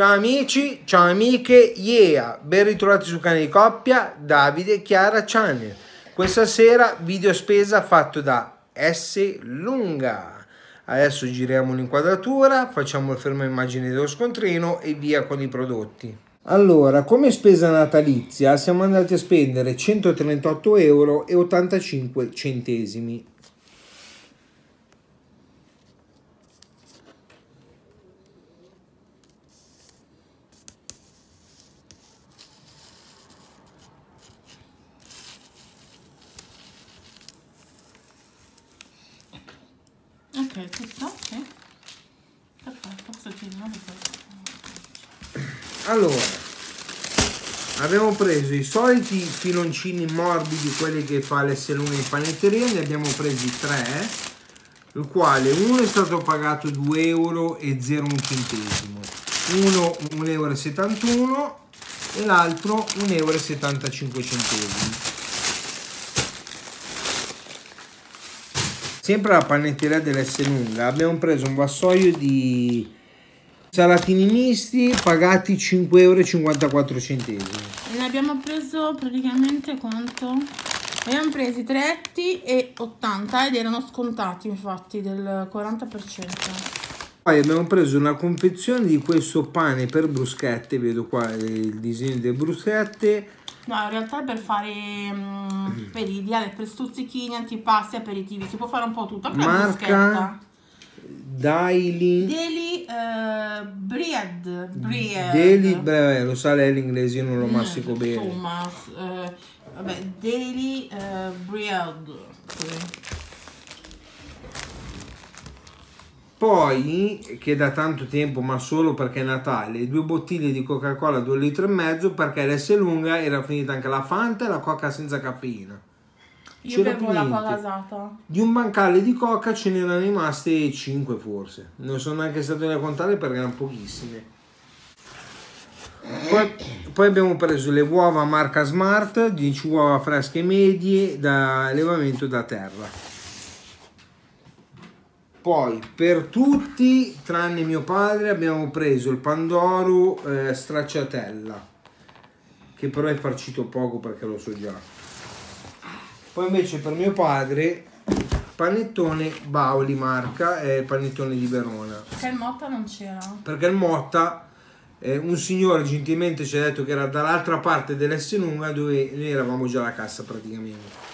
Ciao amici, ciao amiche, yeah, ben ritrovati sul canale di Coppia, Davide, Chiara, Channel. Questa sera video spesa fatto da Esselunga. Adesso giriamo l'inquadratura, facciamo il fermo immagine dello scontrino e via con i prodotti. Allora, come spesa natalizia siamo andati a spendere 138,85 euro. Ok, tutto? Sì. Perfetto, questo giro. Allora, abbiamo preso i soliti filoncini morbidi, quelli che fa l'Esselunga in panetteria, ne abbiamo presi tre, il quale uno è stato pagato 2,01 euro, uno 1,71 euro e l'altro 1,75 euro. Sempre alla panetteria dell'Esselunga abbiamo preso un vassoio di salatini misti pagati 5,54 euro. Ne abbiamo preso praticamente quanto? Abbiamo preso 3,80 ed erano scontati infatti del 40%. Poi abbiamo preso una confezione di questo pane per bruschette, vedo qua il disegno delle bruschette. No, in realtà è per fare per ideale, per stuzzichini, antipasti, aperitivi, si può fare un po' tutto. Marca Daily Bread, lo sa lei l'inglese, io non lo mastico bene. Insomma, vabbè, Daily Bread. Poi, che da tanto tempo, ma solo perché è Natale, 2 bottiglie di Coca-Cola, 2,5 litri, perché l'Esselunga era finita anche la Fanta e la Coca senza caffeina. Io bevo la pagasata. Di un bancale di Coca ce ne erano rimaste 5 forse. Non sono neanche stato a contare perché erano pochissime. Poi abbiamo preso le uova marca Smart, 10 uova fresche medie da allevamento da terra. Poi per tutti tranne mio padre abbiamo preso il pandoro stracciatella, che però è farcito poco perché lo so già. Poi invece per mio padre panettone Bauli marca panettone di Verona, perché il Motta non c'era, perché il Motta un signore gentilmente ci ha detto che era dall'altra parte dell'Esselunga, dove noi eravamo già alla cassa praticamente.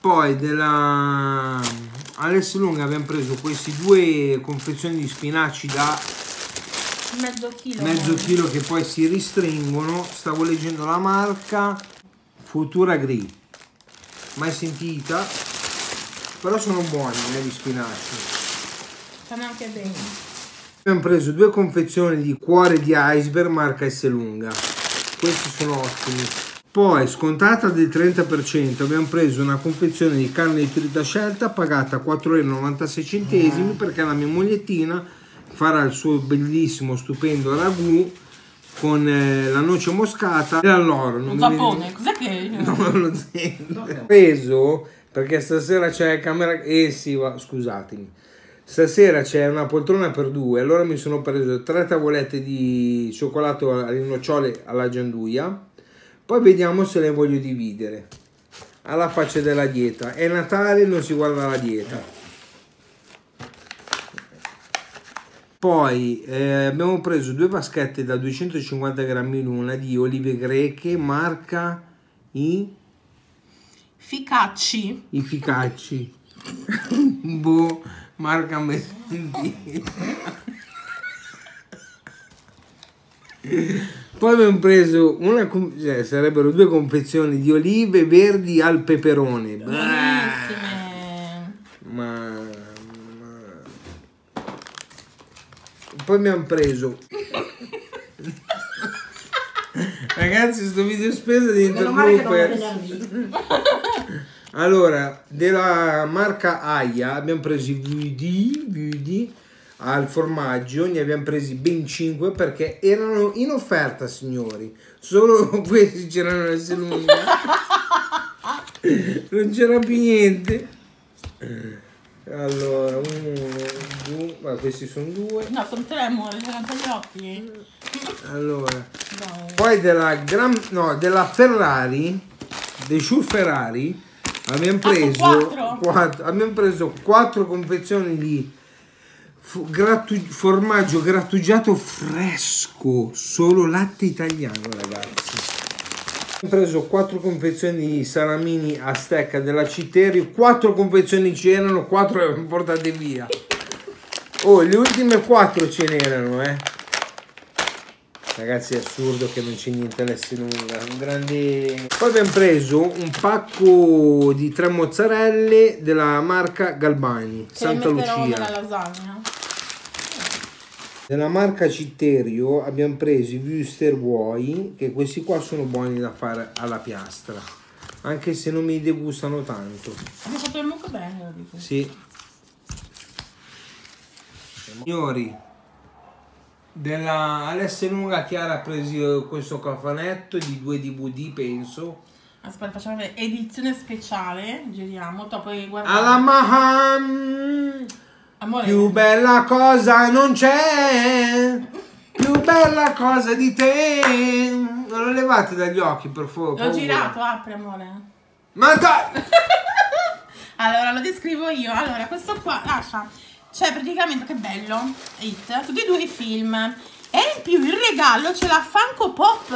Poi della Esselunga abbiamo preso queste 2 confezioni di spinaci da mezzo chilo che poi si ristringono. Stavo leggendo la marca Futura Gris, mai sentita, però sono buoni gli spinaci, stanno anche bene. Abbiamo preso 2 confezioni di cuore di Iceberg marca Esselunga, questi sono ottimi. Poi, scontata del 30%, abbiamo preso una confezione di carne di trita scelta pagata 4,96 euro, perché la mia mogliettina farà il suo bellissimo, stupendo ragù con la noce moscata e alloro. Lo zappone, cos'è che... No, lo zenzero. Ho preso, perché stasera c'è camera... sì, va, scusatemi. Stasera c'è una poltrona per 2, allora mi sono preso 3 tavolette di cioccolato alle nocciole alla gianduia. Poi vediamo se le voglio dividere, alla faccia della dieta. È Natale, non si guarda la dieta. Poi abbiamo preso 2 vaschette da 250 grammi l'una di olive greche marca Ficacci. I Ficacci. Boh, marca Messinti. Poi abbiamo preso una, sarebbero 2 confezioni di olive verdi al peperone. Ma... Poi abbiamo preso ragazzi, sto video spesa di interrompersi. Allora, della marca AIA abbiamo preso i VD al formaggio, ne abbiamo presi ben 5 perché erano in offerta, signori. Solo questi c'erano l'Esselunga. Non c'era più niente. Allora, uno, due, questi sono due. No, sono tre, amore, sono gli occhi. Allora, no. Poi della della Ferrari, dei Shoe Ferrari, abbiamo preso, quattro confezioni di formaggio grattugiato fresco, solo latte italiano, ragazzi. Ho preso 4 confezioni di salamini a stecca della Citterio, 4 confezioni c'erano, 4 le abbiamo portate via. Oh, le ultime 4 ce n'erano, Ragazzi, è assurdo che non c'è niente all'Esselunga, un grande... Poi abbiamo preso un pacco di 3 mozzarelle della marca Galbani, Santa Lucia. Nella lasagna. Nella marca Citterio abbiamo preso i Würstel Bauer, che questi qua sono buoni da fare alla piastra, anche se non mi degustano tanto. Mi sapeva molto bene, lo dico. Sì. Signori, della Esselunga Chiara ha preso questo cofanetto di 2 DVD, penso. Aspetta, facciamo vedere, edizione speciale, giriamo, poi guardiamo. Alla Maham! Amore. Più bella cosa non c'è, più bella cosa di te. Non lo levate dagli occhi, per favore. L'ho girato, apri, amore. Ma dai! Allora, lo descrivo io. Allora, questo qua, lascia. Cioè, praticamente, che bello, It, tutti e due i film. E in più il regalo c'è la Funko Pop,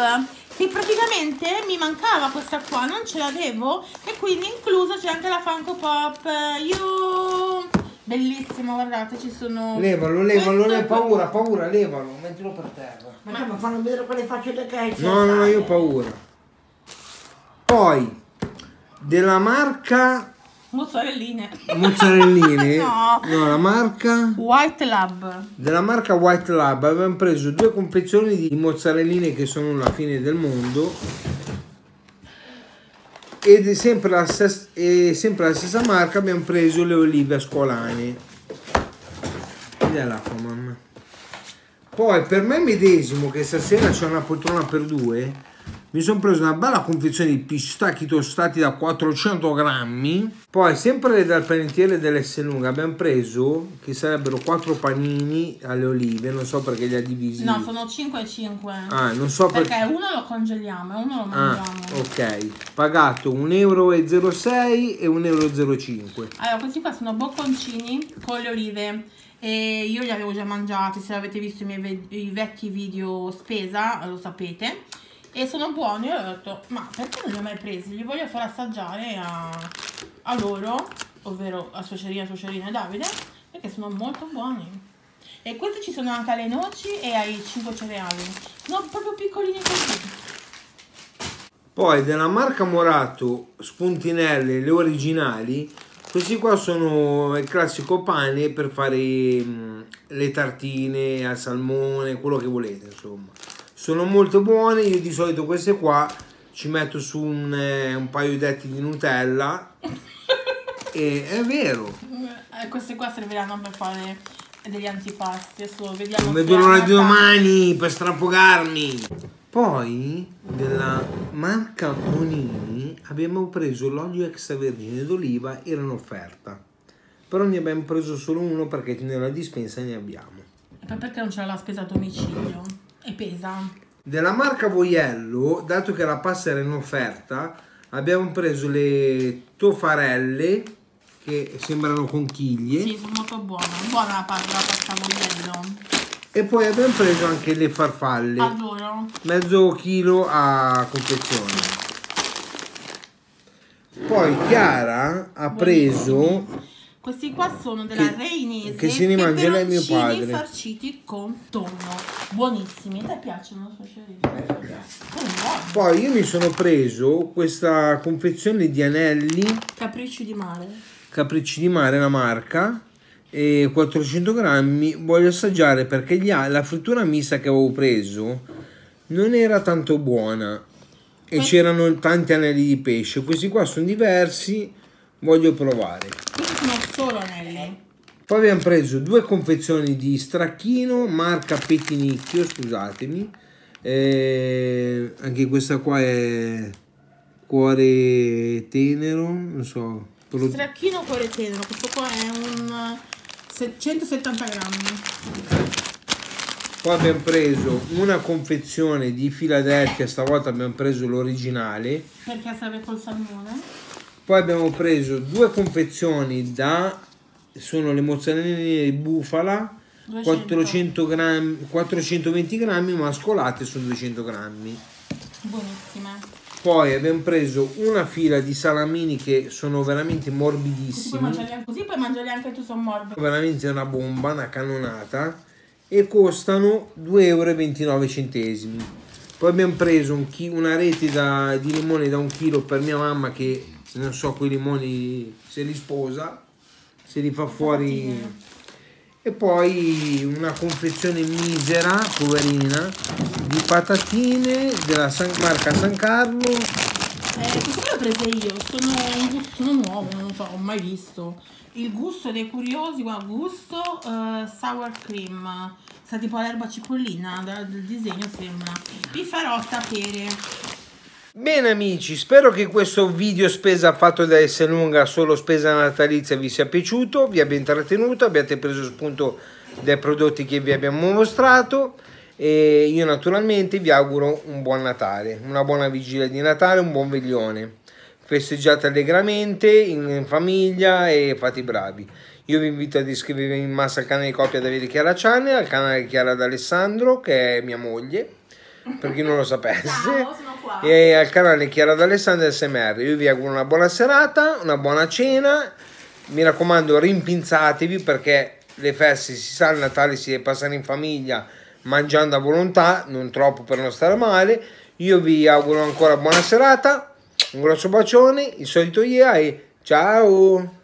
che praticamente mi mancava questa qua, non ce l'avevo. E quindi incluso c'è anche la Funko Pop. Bellissimo, guardate, ci sono... Levalo, levalo, ho paura, paura, levalo, mettilo per terra. Ma fanno vedere quelle faccette che hai. No, no, io ho paura. Poi, della marca... Mozzarelline. Mozzarelline? No. No, la marca... White Lab. Della marca White Lab abbiamo preso 2 confezioni di mozzarelline che sono la fine del mondo. Ed è sempre la stessa marca, abbiamo preso le olive ascolane. Dai l'acqua, mamma. Poi per me medesimo, che stasera c'è una poltrona per 2, mi sono preso una bella confezione di pistacchi tostati da 400 grammi. Poi sempre dal panettiere dell'Esselunga abbiamo preso, che sarebbero 4 panini alle olive, non so perché li ha divisi. No, sono 5,5. Ah, non so perché. Perché uno lo congeliamo e uno lo mangiamo. Ah, ok. Pagato 1,06 euro e 1,05 euro. Allora, questi qua sono bocconcini con le olive. E io li avevo già mangiati, se avete visto i miei vecchi video spesa, lo sapete. E sono buoni, io ho detto, ma perché non li ho mai presi? Li voglio far assaggiare a loro, ovvero a suocerina e Davide, perché sono molto buoni. E questi ci sono anche alle noci e ai 5 cereali, sono proprio piccolini così. Poi della marca Morato, spuntinelle, le originali, questi qua sono il classico pane per fare le tartine al salmone, quello che volete, insomma. Sono molto buone, io di solito queste qua ci metto su un paio detti di Nutella e è vero. Queste qua serviranno per fare degli antipasti, adesso vediamo. Non vedo l'ora di domani per strafogarmi. Poi della marca Monini abbiamo preso l'olio extravergine d'oliva, era in offerta, però ne abbiamo preso solo uno perché nella dispensa ne abbiamo. E poi perché non c'era la spesa a domicilio? E pesa. Della marca Voiello, dato che la pasta era in offerta, abbiamo preso le toffarelle che sembrano conchiglie. Sì, sono molto buone. Buona la pasta Voiello. E poi abbiamo preso anche le farfalle. Adoro. Mezzo chilo a confezione. Poi Chiara ha preso... Questi qua sono della Reinese, che si rimangia lei, mio padre, farciti con tonno, buonissimi, ti piacciono? Poi io mi sono preso questa confezione di anelli Capricci di Mare, Capricci di Mare la marca, e 400 grammi, voglio assaggiare perché la frittura mista che avevo preso non era tanto buona e c'erano tanti anelli di pesce, questi qua sono diversi, voglio provare. Solo anelli. Poi abbiamo preso 2 confezioni di stracchino marca Pettinicchio, scusatemi, anche questa qua è cuore tenero, non so, Stracchino cuore tenero, questo qua è un 170 grammi. Qua abbiamo preso una confezione di Philadelphia, stavolta abbiamo preso l'originale perché serve col salmone. Poi abbiamo preso due confezioni da, sono le mozzarelline di bufala, 420 grammi mascolate su 200 grammi. Buonissima. Poi abbiamo preso una fila di salamini che sono veramente morbidissimi. Così puoi mangiarli anche tu, sono morbidi. Veramente una bomba, una cannonata. E costano 2,29 €. Poi abbiamo preso una rete di limoni da 1 chilo per mia mamma che non so quei limoni se li sposa, se li fa fuori. E poi una confezione misera, poverina, di patatine della marca San Carlo. Come le ho prese io? Sono un gusto nuovo, non so, ho mai visto. Il gusto dei curiosi, guarda, gusto sour cream. Sta tipo l'erba cipollina, del disegno sembra. Vi farò sapere. Bene amici, spero che questo video spesa fatto da Esselunga, solo spesa natalizia, vi sia piaciuto, vi abbia intrattenuto, abbiate preso spunto dai prodotti che vi abbiamo mostrato e io naturalmente vi auguro un buon Natale, una buona vigilia di Natale, un buon veglione, festeggiate allegramente in famiglia e fate i bravi. Io vi invito ad iscrivervi in massa al canale di Coppia Davide Chiara Channel, al canale Chiara D'Alessandro che è mia moglie, per chi non lo sapesse. Ciao, sono qua. E al canale Chiara D'Alessandro SMR. Io vi auguro una buona serata, una buona cena, mi raccomando rimpinzatevi perché le feste, si sa, il Natale si deve passare in famiglia mangiando a volontà, non troppo per non stare male. Io vi auguro ancora buona serata, un grosso bacione, il solito IA e ciao.